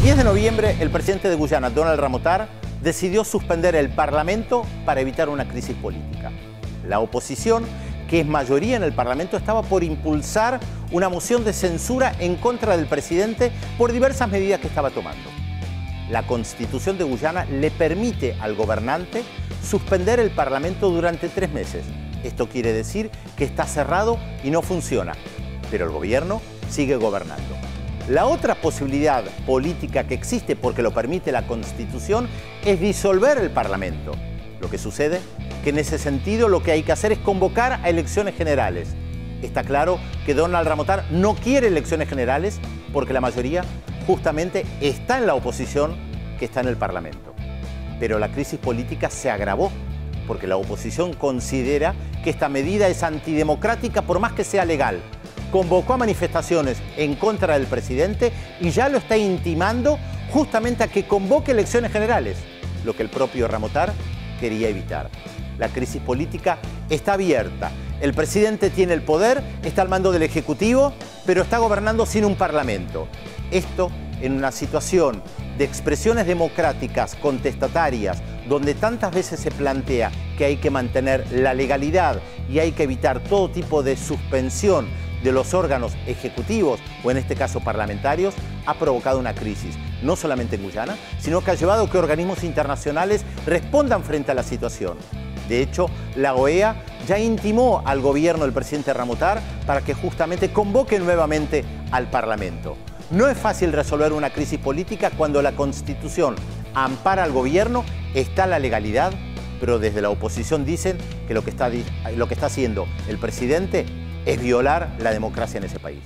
El 10 de noviembre, el presidente de Guyana, Donald Ramotar, decidió suspender el Parlamento para evitar una crisis política. La oposición, que es mayoría en el Parlamento, estaba por impulsar una moción de censura en contra del presidente por diversas medidas que estaba tomando. La Constitución de Guyana le permite al gobernante suspender el Parlamento durante 3 meses. Esto quiere decir que está cerrado y no funciona, pero el gobierno sigue gobernando. La otra posibilidad política que existe, porque lo permite la Constitución, es disolver el Parlamento. Lo que sucede es que en ese sentido lo que hay que hacer es convocar a elecciones generales. Está claro que Donald Ramotar no quiere elecciones generales porque la mayoría justamente está en la oposición que está en el Parlamento. Pero la crisis política se agravó porque la oposición considera que esta medida es antidemocrática por más que sea legal. Convocó a manifestaciones en contra del presidente y ya lo está intimando justamente a que convoque elecciones generales, lo que el propio Ramotar quería evitar. La crisis política está abierta. El presidente tiene el poder, está al mando del Ejecutivo, pero está gobernando sin un parlamento. Esto en una situación de expresiones democráticas contestatarias, donde tantas veces se plantea que hay que mantener la legalidad y hay que evitar todo tipo de suspensión de los órganos ejecutivos, o en este caso parlamentarios, ha provocado una crisis, no solamente en Guyana, sino que ha llevado a que organismos internacionales respondan frente a la situación. De hecho, la OEA ya intimó al gobierno del presidente Ramotar para que justamente convoque nuevamente al Parlamento. No es fácil resolver una crisis política cuando la Constitución ampara al gobierno, está la legalidad, pero desde la oposición dicen que lo que está haciendo el presidente es violar la democracia en ese país.